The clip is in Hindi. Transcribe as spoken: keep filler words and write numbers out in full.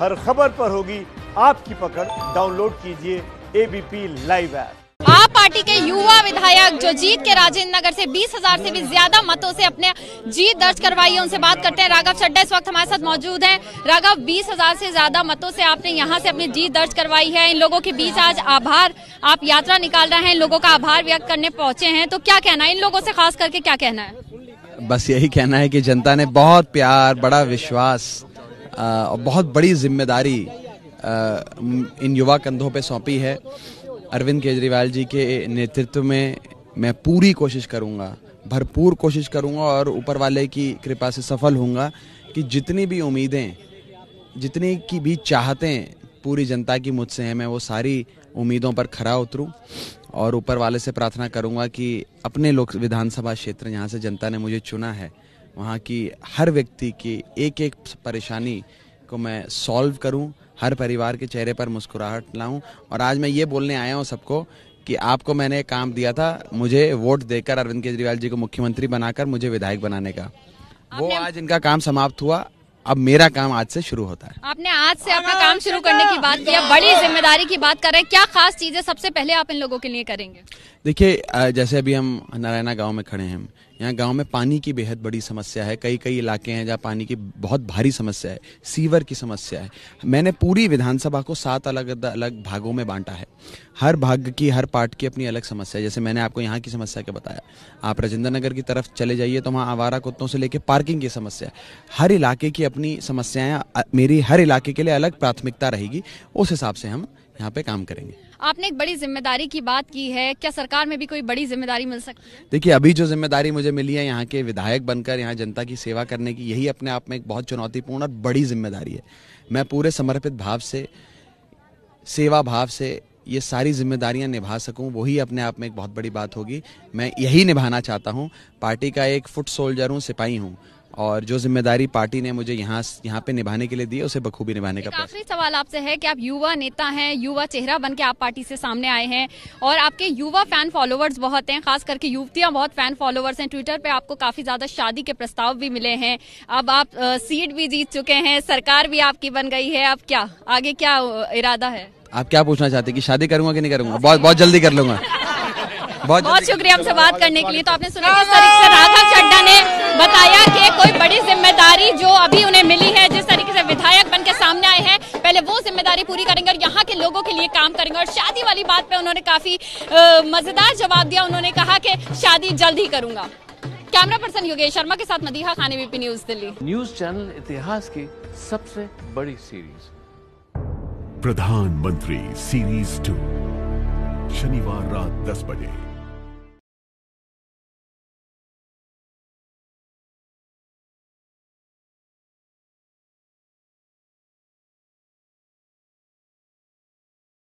हर खबर पर होगी आपकी पकड़। डाउनलोड कीजिए ABP live app. AAP party के युवा विधायक जो जीत के राजेंद्र नगर से बीस हज़ार से भी ज्यादा मतों से अपने जीत दर्ज करवाई है, उनसे बात करते हैं। राघव चड्ढा इस वक्त हमारे साथ मौजूद हैं। राघव, बीस हज़ार से ज्यादा मतों से आपने यहां से अपनी जीत दर्ज करवाई है। इन लोगों के बीच आज आभार, आप यात्रा निकाल रहे हैं, लोगों का आभार व्यक्त करने पहुँचे हैं, तो क्या कहना है इन लोगों से, खास करके क्या कहना है? बस यही कहना है की जनता ने बहुत प्यार, बड़ा विश्वास और बहुत बड़ी जिम्मेदारी इन युवा कंधों पे सौंपी है। अरविंद केजरीवाल जी के नेतृत्व में मैं पूरी कोशिश करूंगा, भरपूर कोशिश करूंगा और ऊपर वाले की कृपा से सफल होऊंगा कि जितनी भी उम्मीदें, जितनी की भी चाहतें पूरी जनता की मुझसे हैं, मैं वो सारी उम्मीदों पर खरा उतरूं और ऊपर वाले से प्रार्थना करूंगा कि अपने लोक विधानसभा क्षेत्र यहाँ से जनता ने मुझे चुना है, वहाँ की हर व्यक्ति की एक एक परेशानी को मैं सॉल्व करूं, हर परिवार के चेहरे पर मुस्कुराहट लाऊं। और आज मैं ये बोलने आया हूं सबको कि आपको मैंने काम दिया था, मुझे वोट देकर अरविंद केजरीवाल जी को मुख्यमंत्री बनाकर मुझे विधायक बनाने का, वो आज इनका काम समाप्त हुआ। अब मेरा काम आज से शुरू होता है। आपने आज से अपना काम शुरू करने की बात किया, बड़ी जिम्मेदारी की बात कर रहे हैं, क्या खास चीजें सबसे पहले आप इन लोगों के लिए करेंगे? देखिए, जैसे अभी हम नारायण गाँव में खड़े हैं, यहाँ गांव में पानी की बेहद बड़ी समस्या है। कई कई इलाके हैं जहाँ पानी की बहुत भारी समस्या है, सीवर की समस्या है। मैंने पूरी विधानसभा को सात अलग अलग भागों में बांटा है। हर भाग की, हर पार्ट की अपनी अलग समस्या है। जैसे मैंने आपको यहाँ की समस्या के बताया, आप राजेंद्र नगर की तरफ चले जाइए तो वहाँ आवारा कुत्तों से लेकर पार्किंग की समस्या, हर इलाके की अपनी समस्याएँ। मेरी हर इलाके के लिए अलग प्राथमिकता रहेगी, उस हिसाब से हम यहाँ पे काम करेंगे। आपने एक बड़ी जिम्मेदारी की बात की है, क्या सरकार में भी कोई बड़ी जिम्मेदारी मिल सकती है? देखिए, अभी जो जिम्मेदारी मुझे मिली है यहाँ के विधायक बनकर यहाँ जनता की सेवा करने की, यही अपने आप में एक बहुत चुनौतीपूर्ण और बड़ी जिम्मेदारी है। मैं पूरे समर्पित भाव से, सेवा भाव से ये सारी जिम्मेदारियाँ निभा सकूँ, वही अपने आप में एक बहुत बड़ी बात होगी। मैं यही निभाना चाहता हूँ। पार्टी का एक फुट सोल्जर हूँ, सिपाही हूँ, और जो जिम्मेदारी पार्टी ने मुझे यहाँ यहाँ पे निभाने के लिए दी है उसे बखूबी निभाने का प्रयास। आखिरी सवाल आपसे है कि आप युवा नेता हैं, युवा चेहरा बनके आप पार्टी से सामने आए हैं और आपके युवा फैन फॉलोवर्स बहुत हैं, खास करके युवतियाँ बहुत फैन फॉलोवर्स हैं। ट्विटर पे आपको काफी ज्यादा शादी के प्रस्ताव भी मिले हैं। अब आप आ, सीट भी जीत चुके हैं, सरकार भी आपकी बन गई है, अब क्या आगे क्या इरादा है? आप क्या पूछना चाहते हैं कि शादी करूंगा कि नहीं करूंगा? बहुत बहुत जल्दी कर लूंगा। बहुत बहुत शुक्रिया हमसे बात करने के लिए। तो आपने सुना किस तरीके से राघव चड्ढा ने बताया कि कोई बड़ी जिम्मेदारी जो अभी उन्हें मिली है, जिस तरीके से विधायक बनकर सामने आए हैं, पहले वो जिम्मेदारी पूरी करेंगे और यहाँ के लोगों के लिए काम करेंगे। और शादी वाली बात पे उन्होंने काफी मजेदार जवाब दिया। उन्होंने कहा कि शादी जल्द ही करूंगा। कैमरा पर्सन योगेश शर्मा के साथ Madiha Khani, BP news Delhi. News channel इतिहास की सबसे बड़ी सीरीज प्रधानमंत्री सीरीज टू, शनिवार रात दस बजे।